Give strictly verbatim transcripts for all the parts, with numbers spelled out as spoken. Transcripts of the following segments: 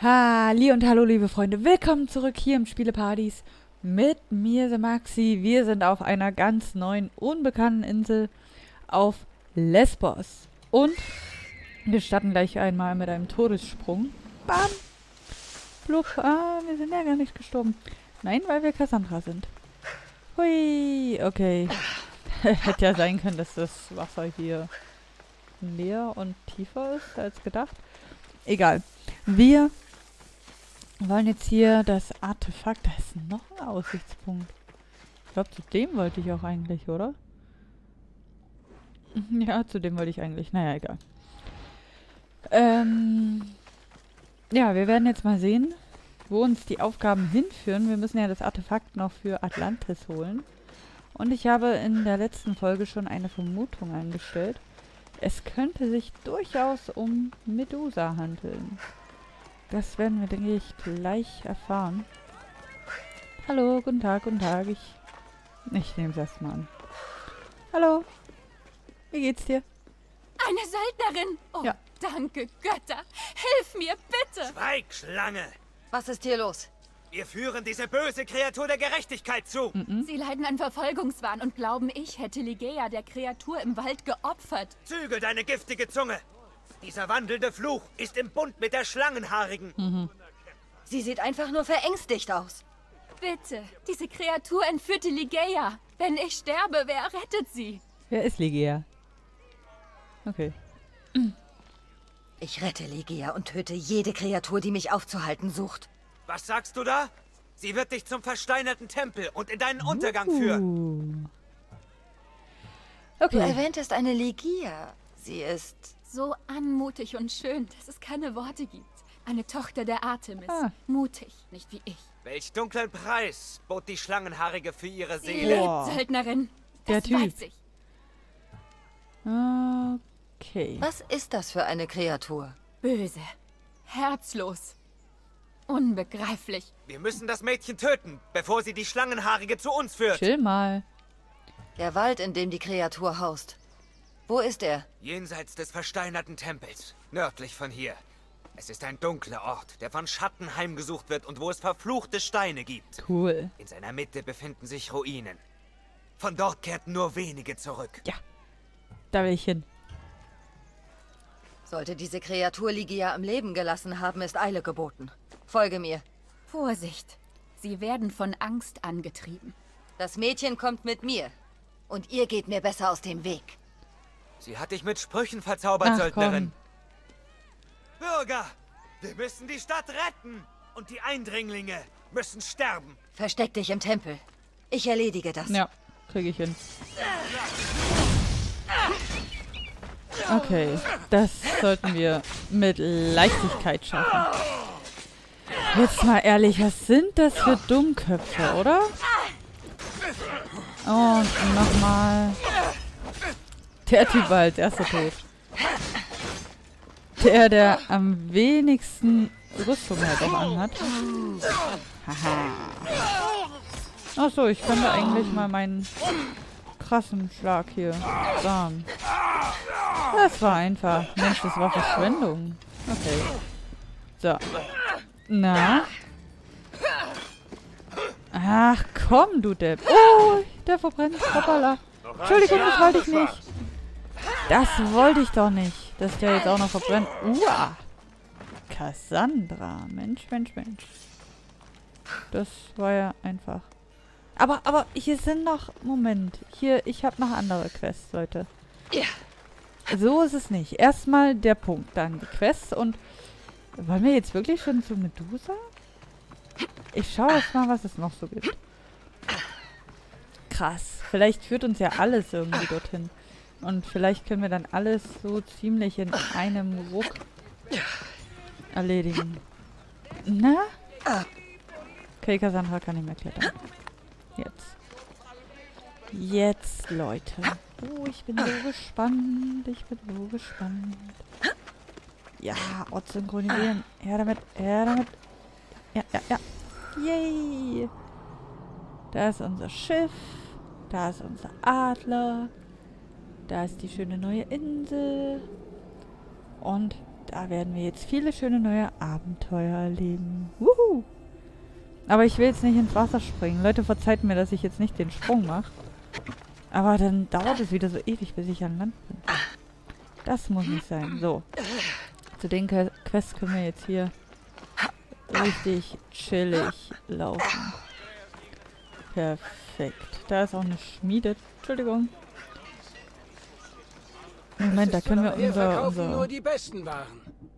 Halli und hallo liebe Freunde, willkommen zurück hier im Spieleparadies mit mir, The Maxi. Wir sind auf einer ganz neuen, unbekannten Insel auf Lesbos. Und wir starten gleich einmal mit einem Todessprung. Bam! Blub, ah, wir sind ja gar nicht gestorben. Nein, weil wir Cassandra sind. Hui, okay. Hätte ja sein können, dass das Wasser hier leer und tiefer ist als gedacht. Egal. Wir wollen jetzt hier das Artefakt. Da ist noch ein Aussichtspunkt. Ich glaube, zu dem wollte ich auch eigentlich, oder? Ja, zu dem wollte ich eigentlich. Naja, egal. Ähm, ja, wir werden jetzt mal sehen, wo uns die Aufgaben hinführen. Wir müssen ja das Artefakt noch für Atlantis holen. Und ich habe in der letzten Folge schon eine Vermutung angestellt. Es könnte sich durchaus um Medusa handeln. Das werden wir, denke ich, gleich erfahren. Hallo, guten Tag, guten Tag. Ich, ich nehme es erstmal an. Hallo. Wie geht's dir? Eine Söldnerin. Oh, ja. Danke, Götter. Hilf mir, bitte. Schweig, Schlange. Was ist hier los? Wir führen diese böse Kreatur der Gerechtigkeit zu. Mm-mm. Sie leiden an Verfolgungswahn und glauben, ich hätte Ligeia der Kreatur im Wald geopfert. Zügel deine giftige Zunge. Dieser wandelnde Fluch ist im Bund mit der Schlangenhaarigen. Mhm. Sie sieht einfach nur verängstigt aus. Bitte, diese Kreatur entführte Ligeia. Wenn ich sterbe, wer rettet sie? Wer ist Ligeia? Okay. Ich rette Ligeia und töte jede Kreatur, die mich aufzuhalten sucht. Was sagst du da? Sie wird dich zum versteinerten Tempel und in deinen uh. Untergang führen. Okay. Du erwähntest eine Ligeia. Sie ist so anmutig und schön, dass es keine Worte gibt. Eine Tochter der Artemis. Ah. Mutig, nicht wie ich. Welch dunklen Preis bot die Schlangenhaarige für ihre Seele. Sie lebt, Söldnerin. Das der weiß Typ. Ich. Okay. Was ist das für eine Kreatur? Böse. Herzlos. Unbegreiflich. Wir müssen das Mädchen töten, bevor sie die Schlangenhaarige zu uns führt. Chill mal. Der Wald, in dem die Kreatur haust. Wo ist er? Jenseits des versteinerten Tempels, nördlich von hier. Es ist ein dunkler Ort, der von Schatten heimgesucht wird und wo es verfluchte Steine gibt. Cool. In seiner Mitte befinden sich Ruinen. Von dort kehrten nur wenige zurück. Ja, da will ich hin. Sollte diese Kreatur Ligeia am Leben gelassen haben, ist Eile geboten. Folge mir. Vorsicht. Sie werden von Angst angetrieben. Das Mädchen kommt mit mir. Und ihr geht mir besser aus dem Weg. Sie hat dich mit Sprüchen verzaubert, Ach, Söldnerin. Komm. Bürger, wir müssen die Stadt retten. Und die Eindringlinge müssen sterben. Versteck dich im Tempel. Ich erledige das. Ja, kriege ich hin. Okay, das sollten wir mit Leichtigkeit schaffen. Jetzt mal ehrlich, was sind das für Dummköpfe, oder? Und nochmal. Der Tibald, erster Tod. Der, der am wenigsten Rüstung halt auch anhat. Haha. Achso, ich könnte eigentlich mal meinen krassen Schlag hier sagen. Das war einfach. Mensch, das war Verschwendung. Okay. So. Na? Ach, komm, du Depp. Oh, der verbrennt. Hoppala. Entschuldigung, das wollte ich nicht. Das wollte ich doch nicht. Dass der jetzt auch noch verbrennt. Uah. Cassandra. Mensch, Mensch, Mensch. Das war ja einfach. Aber, aber, hier sind noch... Moment. Hier, ich habe noch andere Quests, Leute. So ist es nicht. Erstmal der Punkt, dann die Quests und... Wollen wir jetzt wirklich schon zu Medusa? Ich schaue jetzt mal, was es noch so gibt. Krass. Vielleicht führt uns ja alles irgendwie dorthin. Und vielleicht können wir dann alles so ziemlich in einem Ruck erledigen. Na? Okay, Cassandra kann nicht mehr klettern. Jetzt. Jetzt, Leute. Oh, ich bin so gespannt. Ich bin so gespannt. Ja, Ort synchronisieren. Her damit, her damit. Ja, ja, ja. Yay. Da ist unser Schiff. Da ist unser Adler. Da ist die schöne neue Insel. Und Da werden wir jetzt viele schöne neue Abenteuer erleben. Wuhu! Aber ich will jetzt nicht ins Wasser springen. Leute, verzeiht mir, dass ich jetzt nicht den Sprung mache. Aber dann dauert es wieder so ewig, bis ich an Land bin. Das muss nicht sein. So. Zu den Quests können wir jetzt hier richtig chillig laufen. Perfekt. Da ist auch eine Schmiede. Entschuldigung. Moment, da können wir unser... unser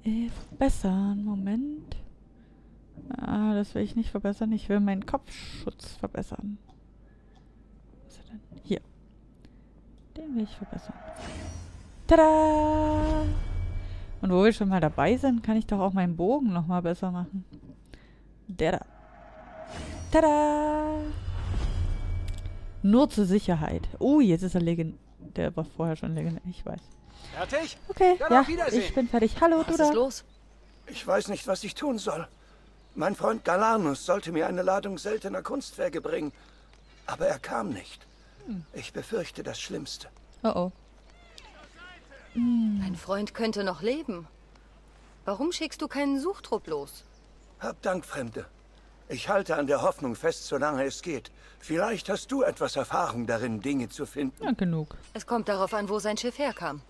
äh, verbessern. Moment. Ah, das will ich nicht verbessern. Ich will meinen Kopfschutz verbessern. Was ist er denn? Hier. Den will ich verbessern. Tada! Und wo wir schon mal dabei sind, kann ich doch auch meinen Bogen nochmal besser machen. Der da. Tada! Nur zur Sicherheit. Oh, jetzt ist er legendär. Der war vorher schon legendär, ich weiß. Fertig? Okay, ja, ich bin fertig. Hallo, du da. Was ist los? Ich weiß nicht, was ich tun soll. Mein Freund Galanus sollte mir eine Ladung seltener Kunstwerke bringen. Aber er kam nicht. Ich befürchte das Schlimmste. Oh oh. Mein Freund könnte noch leben. Warum schickst du keinen Suchtrupp los? Hab Dank, Fremde. Ich halte an der Hoffnung fest, solange es geht. Vielleicht hast du etwas Erfahrung darin, Dinge zu finden. Ja, genug. Es kommt darauf an, wo sein Schiff herkam.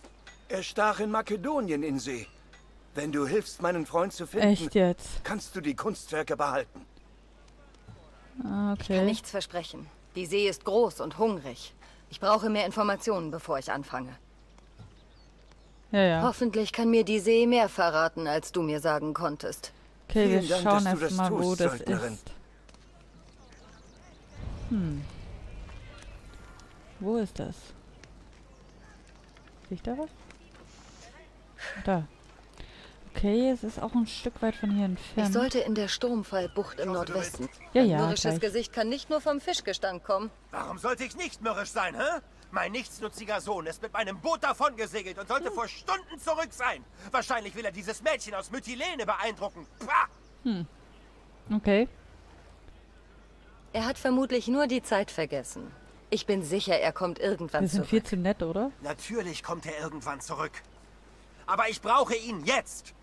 Er stach in Makedonien in See. Wenn du hilfst, meinen Freund zu finden, Echt jetzt? kannst du die Kunstwerke behalten. Okay. Ich kann nichts versprechen. Die See ist groß und hungrig. Ich brauche mehr Informationen, bevor ich anfange. Ja, ja. Hoffentlich kann mir die See mehr verraten, als du mir sagen konntest. Okay, wir Vielen schauen Dank, erst mal, tust, wo das Söldnerin. ist. Hm. Wo ist das? Sehe ich da was? Da. Okay, es ist auch ein Stück weit von hier entfernt. Ich sollte in der Sturmfallbucht im Nordwesten. Ja, ja, Ein mürrisches gleich. Gesicht kann nicht nur vom Fischgestank kommen. Warum sollte ich nicht mürrisch sein, hä? Mein nichtsnutziger Sohn ist mit meinem Boot davon gesegelt und sollte hm. vor Stunden zurück sein. Wahrscheinlich will er dieses Mädchen aus Mytilene beeindrucken. Pah! Hm. Okay. Er hat vermutlich nur die Zeit vergessen. Ich bin sicher, er kommt irgendwann zurück. Wir sind zurück. viel zu nett, oder? Natürlich kommt er irgendwann zurück. Aber ich brauche ihn jetzt.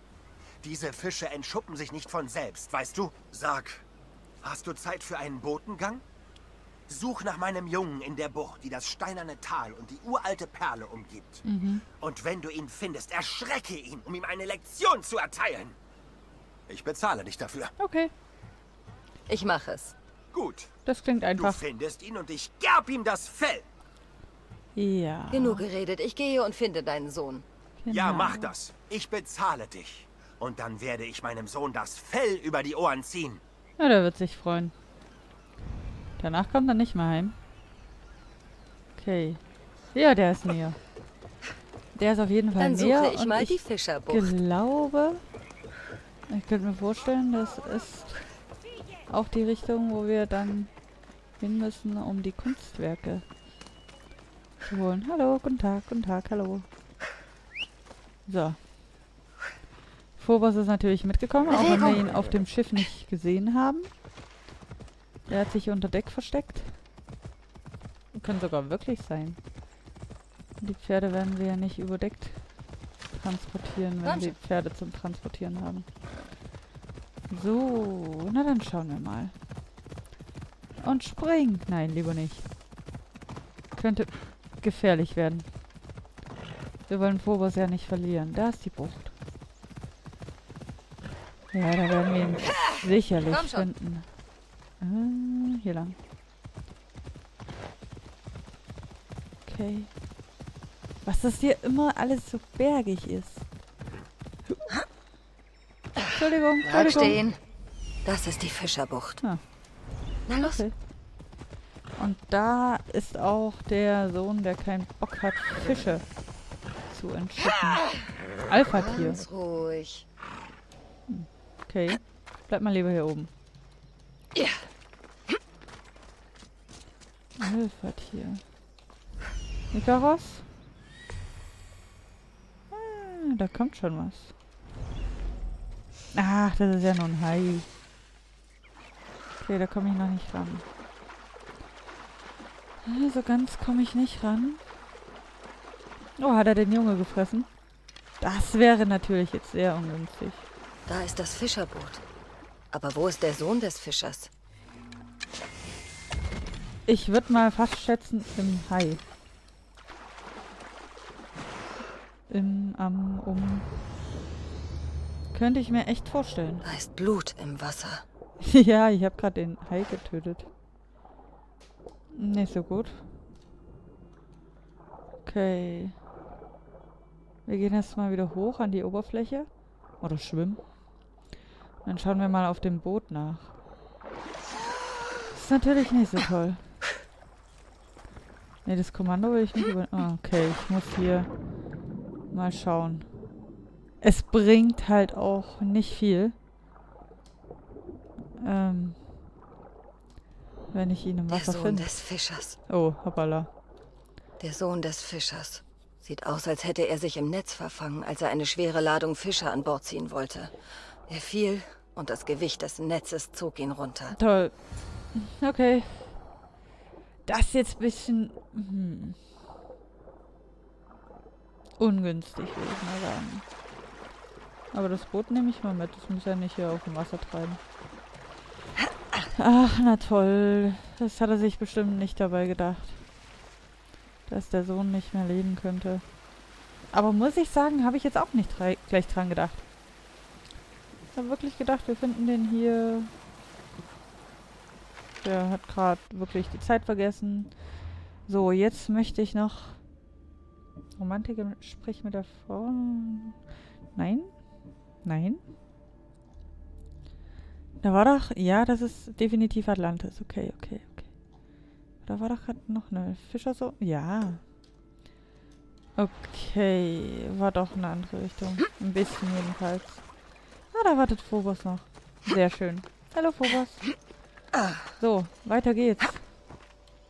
Diese Fische entschuppen sich nicht von selbst, weißt du? Sag, hast du Zeit für einen Botengang? Such nach meinem Jungen in der Bucht, die das steinerne Tal und die uralte Perle umgibt. Mhm. Und wenn du ihn findest, erschrecke ihn, um ihm eine Lektion zu erteilen. Ich bezahle dich dafür. Okay. Ich mache es. Gut. Das klingt einfach. Du findest ihn und ich gab ihm das Fell. Ja. Genug geredet. Ich gehe und finde deinen Sohn. Genau. Ja, mach das. Ich bezahle dich. Und dann werde ich meinem Sohn das Fell über die Ohren ziehen. Ja, der wird sich freuen. Danach kommt er nicht mehr heim. Okay. Ja, der ist näher. Der ist auf jeden Fall näher. Dann suche ich mal die Fischerbucht. Ich glaube, ich könnte mir vorstellen, das ist auch die Richtung, wo wir dann hin müssen, um die Kunstwerke zu holen. Hallo, guten Tag, guten Tag, hallo. So. Phobos ist natürlich mitgekommen, auch wenn wir ihn auf dem Schiff nicht gesehen haben. Er hat sich unter Deck versteckt. Kann sogar wirklich sein. Die Pferde werden wir ja nicht überdeckt transportieren, wenn wir die Pferde zum Transportieren haben. So, na dann schauen wir mal. Und springen! Nein, lieber nicht. Könnte gefährlich werden. Wir wollen Phobos ja nicht verlieren. Da ist die Bucht. Ja, da werden wir ihn sicherlich finden. Ah, hier lang. Okay. Was das hier immer alles so bergig ist. Entschuldigung, Bleib stehen. Das ist die Fischerbucht. Ah. Na los. Okay. Und da ist auch der Sohn, der keinen Bock hat, Fische zu entschicken. Alpha-Tier. Ganz ruhig. Okay. Bleib mal lieber hier oben. Ja. Alpha-Tier. Icarus? Ah, da kommt schon was. Ach, das ist ja nur ein Hai. Okay, da komme ich noch nicht ran. So ganz komme ich nicht ran. Oh, hat er den Junge gefressen? Das wäre natürlich jetzt sehr ungünstig. Da ist das Fischerboot. Aber wo ist der Sohn des Fischers? Ich würde mal fast schätzen, im Hai. Im, am, um, um... Könnte ich mir echt vorstellen. Da ist Blut im Wasser. Ja, ich habe gerade den Hai getötet. Nicht so gut. Okay. Wir gehen jetzt mal wieder hoch an die Oberfläche. Oder schwimmen. Dann schauen wir mal auf dem Boot nach. Das ist natürlich nicht so toll. Ne, das Kommando will ich nicht über... Ah, okay, ich muss hier mal schauen. Es bringt halt auch nicht viel. Ähm... Wenn ich ihn im Wasser finde. Der Sohn find. des Fischers. Oh, hoppala. Der Sohn des Fischers. Sieht aus, als hätte er sich im Netz verfangen, als er eine schwere Ladung Fische an Bord ziehen wollte. Er fiel und das Gewicht des Netzes zog ihn runter. Toll. Okay. Das jetzt ein bisschen... Hm. Ungünstig, würde ich mal sagen. Aber das Boot nehme ich mal mit. Das muss ja nicht hier auf dem Wasser treiben. Ach, na toll. Das hat er sich bestimmt nicht dabei gedacht. Dass der Sohn nicht mehr leben könnte. Aber muss ich sagen, habe ich jetzt auch nicht gleich dran gedacht. Ich habe wirklich gedacht, wir finden den hier. Der hat gerade wirklich die Zeit vergessen. So, jetzt möchte ich noch... Romantik im Sprich mit der Frau... Nein? Nein? Da war doch... Ja, das ist definitiv Atlantis. Okay, okay, okay. Da war doch gerade noch eine Fischersohn. Ja. Okay. War doch eine andere Richtung. Ein bisschen jedenfalls. Ah, da wartet Phobos noch. Sehr schön. Hallo, Phobos. So, weiter geht's.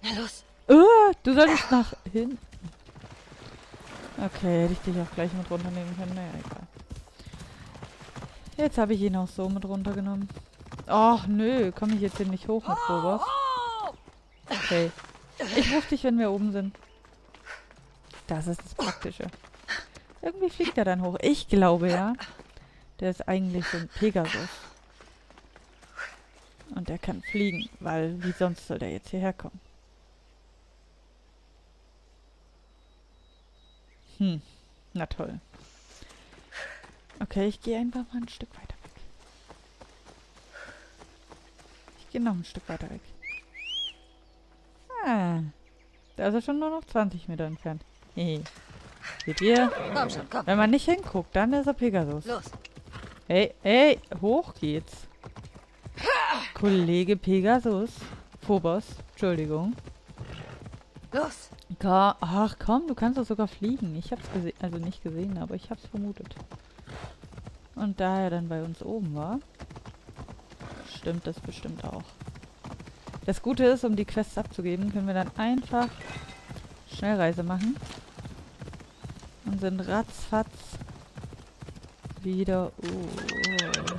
Na los. Uh, du solltest nach hinten. Okay, hätte ich dich auch gleich mit runternehmen können. Naja, egal. Jetzt habe ich ihn auch so mit runtergenommen. Och, nö. Komme ich jetzt hier nicht hoch mit Phobos? Okay. Ich rufe dich, wenn wir oben sind. Das ist das Praktische. Irgendwie fliegt er dann hoch. Ich glaube, ja. Der ist eigentlich so ein Pegasus. Und der kann fliegen, weil wie sonst soll der jetzt hierher kommen? Hm. Na toll. Okay, ich gehe einfach mal ein Stück weiter weg. Ich gehe noch ein Stück weiter weg. Ah, da ist er schon nur noch zwanzig Meter entfernt. Hehe. Seht ihr? Komm schon, komm. Wenn man nicht hinguckt, dann ist er Pegasus. Los. Hey, hey, hoch geht's. Kollege Pegasus. Phobos, Entschuldigung. Los. Ach komm, du kannst doch sogar fliegen. Ich hab's gesehen, also nicht gesehen, aber ich hab's vermutet. Und da er dann bei uns oben war, stimmt das bestimmt auch. Das Gute ist, um die Quests abzugeben, können wir dann einfach Schnellreise machen. Und sind ratzfatz wieder... Oh.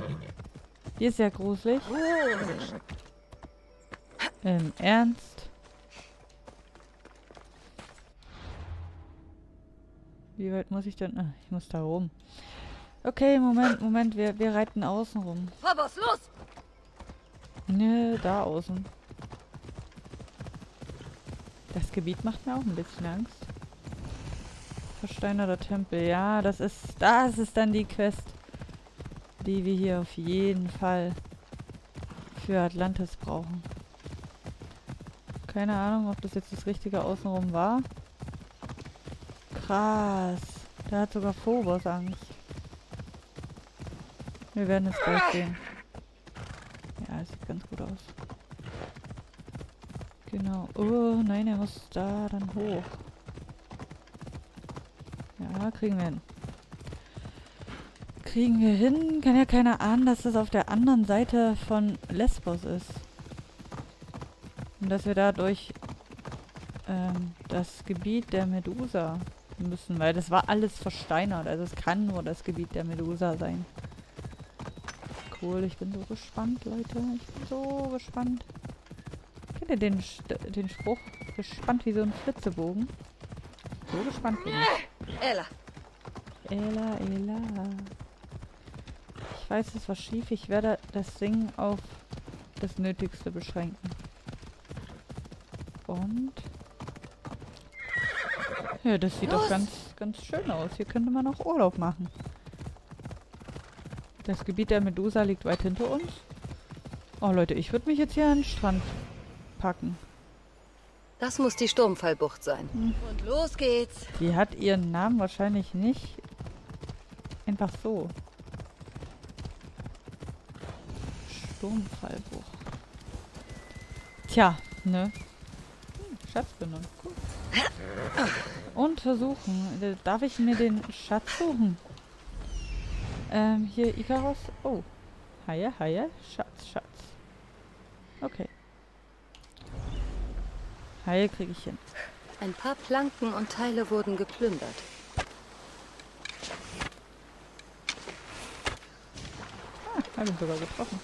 Hier ist ja gruselig. Im Ernst? Wie weit muss ich denn... Ah, ich muss da rum. Okay, Moment, Moment. Wir, wir reiten außen rum. Phobos, los! Nö, da außen. Das Gebiet macht mir auch ein bisschen Angst. Versteinerter Tempel. Ja, das ist... Das ist dann die Quest, die wir hier auf jeden Fall für Atlantis brauchen. Keine Ahnung, ob das jetzt das Richtige außenrum war. Krass. Da hat sogar Phobos Angst. Wir werden es gleich sehen. Ja, das sieht ganz gut aus. Genau. Oh, nein, er muss da dann hoch. Ja, kriegen wir hin. Kriegen wir hin? Kann ja keiner ahnen, dass das auf der anderen Seite von Lesbos ist. Und dass wir dadurch ähm, das Gebiet der Medusa müssen. Weil das war alles versteinert. Also es kann nur das Gebiet der Medusa sein. Cool, ich bin so gespannt, Leute. Ich bin so gespannt. Den, den Spruch gespannt wie so ein Flitzebogen. So gespannt bin ich. Ella. Ela, Ela. Ich weiß, es war schief. Ich werde das Singen auf das Nötigste beschränken. Und... ja, das sieht Los. doch ganz, ganz schön aus. Hier könnte man auch Urlaub machen. Das Gebiet der Medusa liegt weit hinter uns. Oh Leute, ich würde mich jetzt hier an den Strand packen. Das muss die Sturmfallbucht sein. Hm. Und los geht's. Die hat ihren Namen wahrscheinlich nicht einfach so. Sturmfallbucht. Tja, ne? Hm, Schatz genommen. Cool. Untersuchen. Darf ich mir den Schatz suchen? Ähm, hier Icarus. Oh. Haie, Haie. Schatz, Schatz. Okay. Haie kriege ich hin. Ein paar Planken und Teile wurden geplündert. Ah, habe ich sogar getroffen.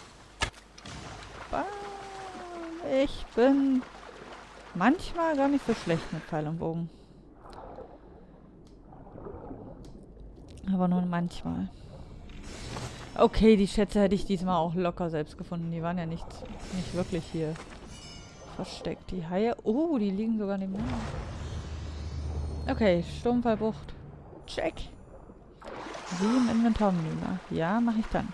Ich bin manchmal gar nicht so schlecht mit Pfeil und Bogen. Aber nur manchmal. Okay, die Schätze hätte ich diesmal auch locker selbst gefunden. Die waren ja nicht, nicht wirklich hier versteckt. Die Haie... oh, die liegen sogar neben mir. Okay, Sturmfallbucht. Check. Wie im Inventarmenü. Ja, mache ich dann.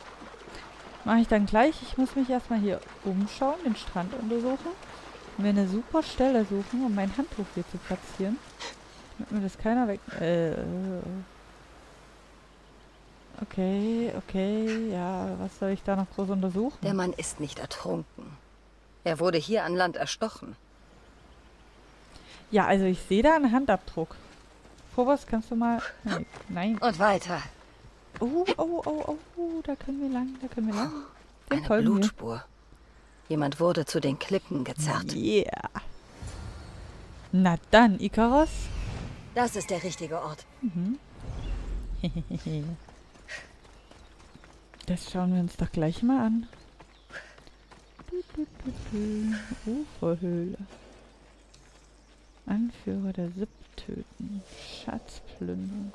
Mache ich dann gleich. Ich muss mich erstmal hier umschauen, den Strand untersuchen. Mir eine super Stelle suchen, um mein Handtuch hier zu platzieren. Damit mir das keiner weg... Äh... Okay, okay, ja, was soll ich da noch groß untersuchen? Der Mann ist nicht ertrunken. Er wurde hier an Land erstochen. Ja, also ich sehe da einen Handabdruck. Phobos, kannst du mal... Nee, nein. Und weiter. Oh, oh, oh, oh, da können wir lang, da können wir lang. Den Eine Blutspur. Wir. Jemand wurde zu den Klippen gezerrt. Yeah. Na dann, Icarus. Das ist der richtige Ort. Mhm. Das schauen wir uns doch gleich mal an. Uferhöhle. Anführer der Sipptöten. Schatzplündung.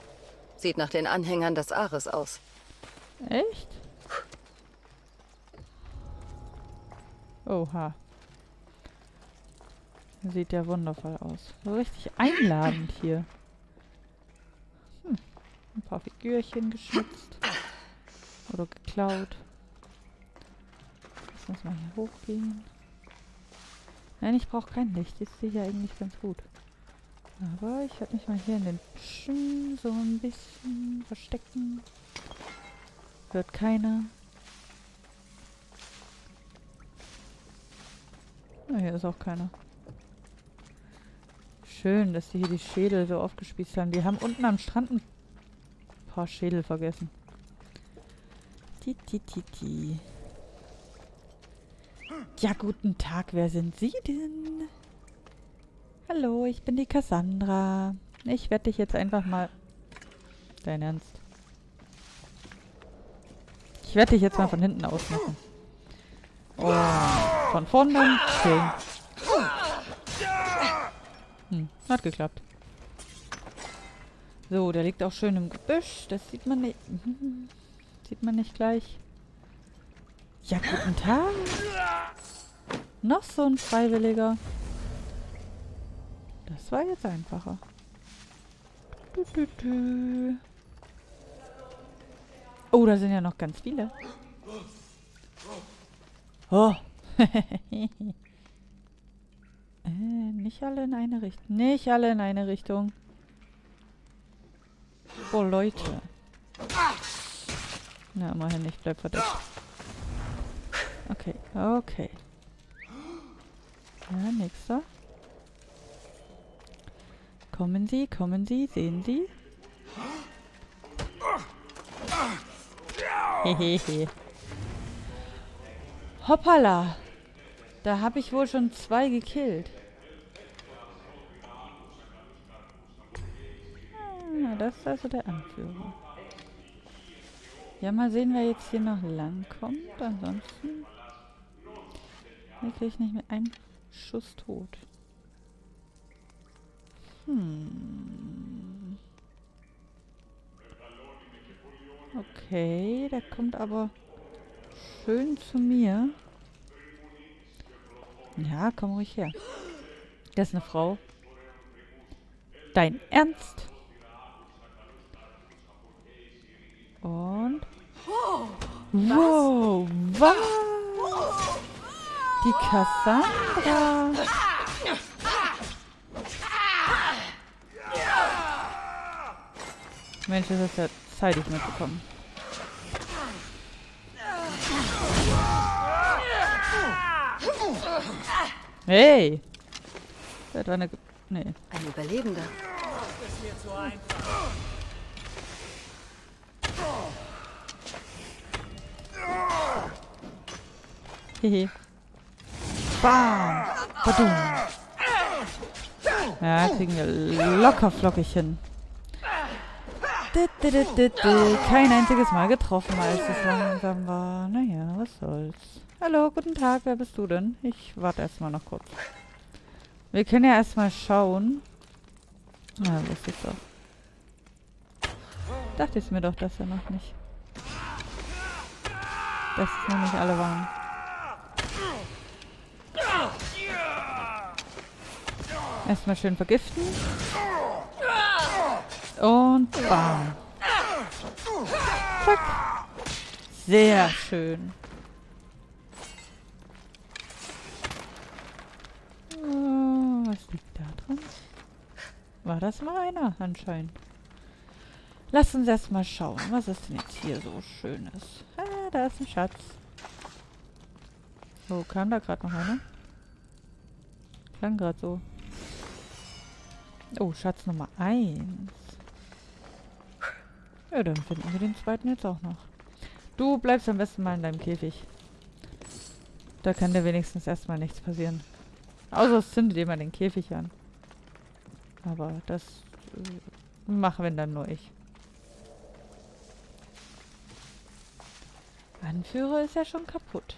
Sieht nach den Anhängern des Ares aus. Echt? Oha. Sieht ja wundervoll aus. Richtig einladend hier. Hm. Ein paar Figürchen geschnitzt. Oder geklaut. Jetzt muss man hier hochgehen. Nein, ich brauche kein Licht. Jetzt sehe ich ja eigentlich ganz gut. Aber ich werde mich mal hier in den Büschen so ein bisschen verstecken. Hört keiner. Na, hier ist auch keiner. Schön, dass die hier die Schädel so aufgespießt haben. Die haben unten am Strand ein paar Schädel vergessen. Tititi. Ja, guten Tag. Wer sind Sie denn? Hallo, ich bin die Cassandra. Ich werde dich jetzt einfach mal... Dein Ernst. Ich werde dich jetzt mal von hinten ausmachen. Und von vorne dann zehn. Hm, hat geklappt. So, der liegt auch schön im Gebüsch. Das sieht man nicht... Sieht man nicht gleich. Ja, guten Tag. Noch so ein Freiwilliger. Das war jetzt einfacher. Du, du, du. Oh, da sind ja noch ganz viele. Oh. äh, nicht alle in eine Richtung. Nicht alle in eine Richtung. Oh, Leute. Na, immerhin nicht. Bleib verdeckt. Okay, okay. Ja, nächster. Kommen Sie, kommen Sie, sehen Sie. Hehehe. Hoppala. Da habe ich wohl schon zwei gekillt. Na, das ist also der Anführer. Ja, mal sehen, wer jetzt hier noch lang kommt. Ansonsten kriege ich nicht mit einem Schuss tot. Hm. Okay, der kommt aber schön zu mir. Ja, komm ruhig her. Das ist eine Frau. Dein Ernst? Und... Wow, was? Die Cassandra. Mensch, das ist ja zeitig mitbekommen. Hey! Das war eine... Ge nee. Ein Überlebender. Das ist mir zu einfach. Hehe. Bam! Badum! Ja, kriegen wir locker flockig hin. Kein einziges Mal getroffen, als es langsam war. Naja, was soll's. Hallo, guten Tag, wer bist du denn? Ich warte erstmal noch kurz. Wir können ja erstmal schauen. Ah, wusste ich doch. Dachte ich mir doch, dass er noch nicht. Dass es noch nicht alle waren. Erstmal schön vergiften. Und bam. Zack. Sehr schön. Oh, was liegt da drin? War das mal einer anscheinend? Lass uns erstmal schauen, was ist denn jetzt hier so Schönes? Ah, da ist ein Schatz. Oh, kam da gerade noch einer? Klang gerade so. Oh, Schatz Nummer eins. Ja, dann finden wir den zweiten jetzt auch noch. Du bleibst am besten mal in deinem Käfig. Da kann dir wenigstens erstmal nichts passieren. Außer es zündet dir mal den Käfig an. Aber das äh, machen wir dann nur ich. Anführer ist ja schon kaputt.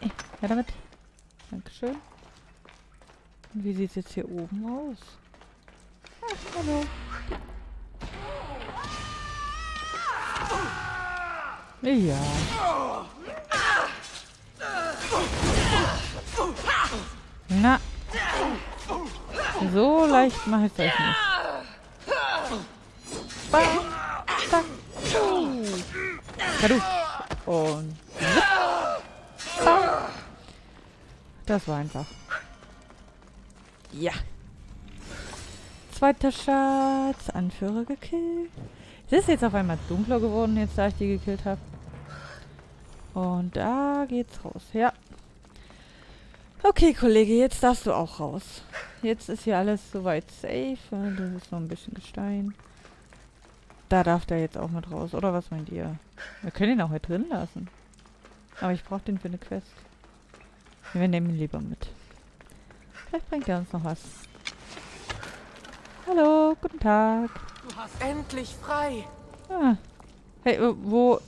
Hey, ja damit. Dankeschön. Und wie sieht es jetzt hier oben aus? Ach, hallo. Ja. Na. So leicht mache ich es euch nicht. Bam. Zack. Kadu. Und. Bam. Das war einfach. Ja. Zweiter Schatz. Anführer gekillt. Es ist jetzt auf einmal dunkler geworden, jetzt da ich die gekillt habe. Und da geht's raus. Ja. Okay, Kollege, jetzt darfst du auch raus. Jetzt ist hier alles soweit safe. Das ist noch ein bisschen Gestein. Da darf der jetzt auch mit raus. Oder was meint ihr? Wir können ihn auch hier drin lassen. Aber ich brauche den für eine Quest. Wir nehmen ihn lieber mit. Vielleicht bringt er uns noch was. Hallo, guten Tag. Du hast endlich frei. Ah. Hey, wo?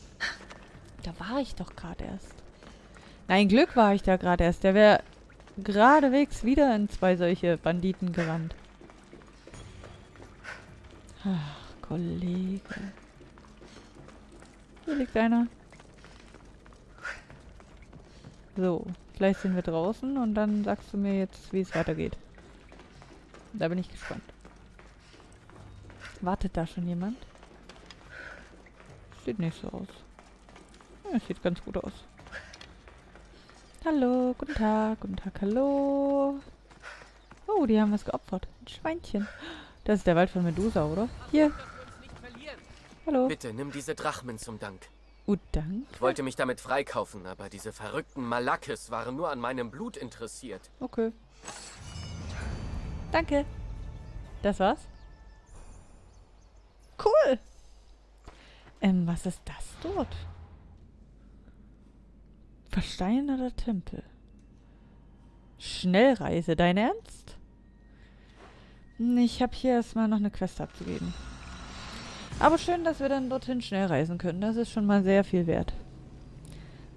Da war ich doch gerade erst. Nein, Glück war ich da gerade erst. Der wäre geradewegs wieder in zwei solche Banditen gerannt. Ach, Kollege. Hier liegt einer. So, vielleicht sind wir draußen und dann sagst du mir jetzt, wie es weitergeht. Da bin ich gespannt. Wartet da schon jemand? Sieht nicht so aus. Ja, sieht ganz gut aus. Hallo, guten Tag, guten Tag, hallo. Oh, die haben was geopfert. Ein Schweinchen. Das ist der Wald von Medusa, oder? Hier. Hallo. Bitte, nimm diese Drachmen zum Dank. Gut, danke. Ich wollte mich damit freikaufen, aber diese verrückten Malakis waren nur an meinem Blut interessiert. Okay. Danke. Das war's? Cool. Ähm, was ist das dort? Versteinerter Tempel. Schnellreise, dein Ernst? Ich habe hier erstmal noch eine Quest abzugeben. Aber schön, dass wir dann dorthin schnell reisen können. Das ist schon mal sehr viel wert.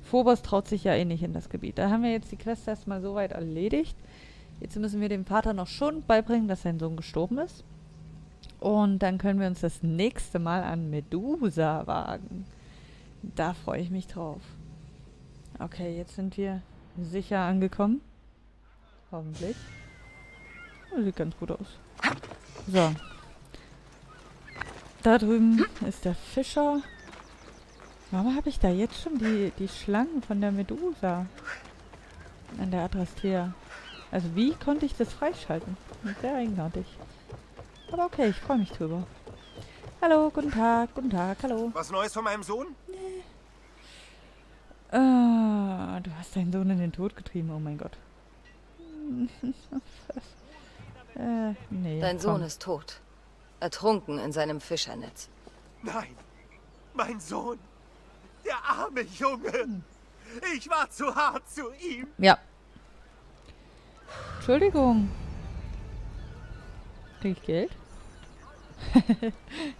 Phobos traut sich ja eh nicht in das Gebiet. Da haben wir jetzt die Quest erstmal soweit erledigt. Jetzt müssen wir dem Vater noch schon beibringen, dass sein Sohn gestorben ist. Und dann können wir uns das nächste Mal an Medusa wagen. Da freue ich mich drauf. Okay, jetzt sind wir sicher angekommen. Hoffentlich. Das sieht ganz gut aus. So. Da drüben ist der Fischer. Warum habe ich da jetzt schon die, die Schlangen von der Medusa an der Adrastea? Also wie konnte ich das freischalten? Sehr eigenartig. Aber okay, ich freue mich drüber. Hallo, guten Tag, guten Tag, hallo. Was Neues von meinem Sohn? Nee. Ah, du hast deinen Sohn in den Tod getrieben, oh mein Gott. äh, nee, Dein komm. Sohn ist tot. Ertrunken in seinem Fischernetz. Nein, mein Sohn. Der arme Junge. Ich war zu hart zu ihm. Ja. Entschuldigung. Krieg ich Geld?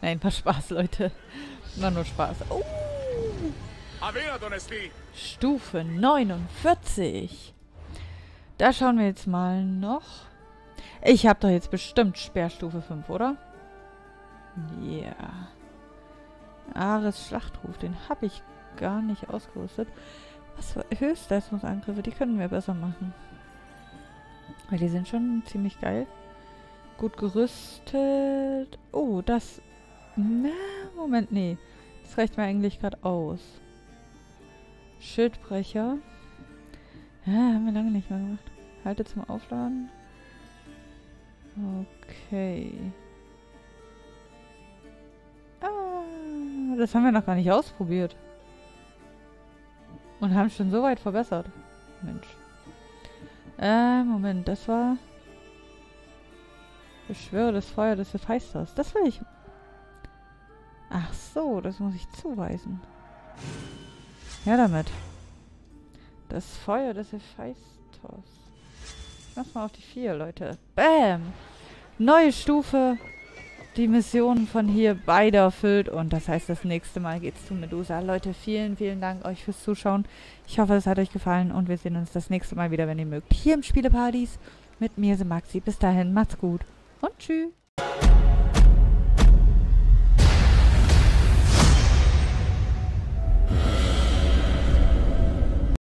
Nein, war Spaß, Leute. War nur Spaß. Oh. Stufe neunundvierzig. Da schauen wir jetzt mal noch. Ich habe doch jetzt bestimmt Sperrstufe fünf, oder? Ja. Yeah. Ares Schlachtruf, den habe ich gar nicht ausgerüstet. Was für Höchstleistungsangriffe, die können wir besser machen. Weil die sind schon ziemlich geil. Gut gerüstet. Oh, das... Na, Moment, nee. Das reicht mir eigentlich gerade aus. Schildbrecher. Ja, haben wir lange nicht mehr gemacht. Halte zum Aufladen. Okay. Das haben wir noch gar nicht ausprobiert. Und haben schon so weit verbessert. Mensch. Äh, Moment, das war... Beschwöre das Feuer des Hephaistos. Das will ich... Ach so, das muss ich zuweisen. Ja, damit. Das Feuer des Hephaistos. Ich mach's mal auf die vier, Leute. Bäm! Neue Stufe... die Mission von hier beide erfüllt und das heißt, das nächste Mal geht's zu Medusa. Leute, vielen, vielen Dank euch fürs Zuschauen. Ich hoffe, es hat euch gefallen und wir sehen uns das nächste Mal wieder, wenn ihr mögt, hier im Spieleparadies mit mir, Semaxi. Bis dahin, macht's gut und tschüss.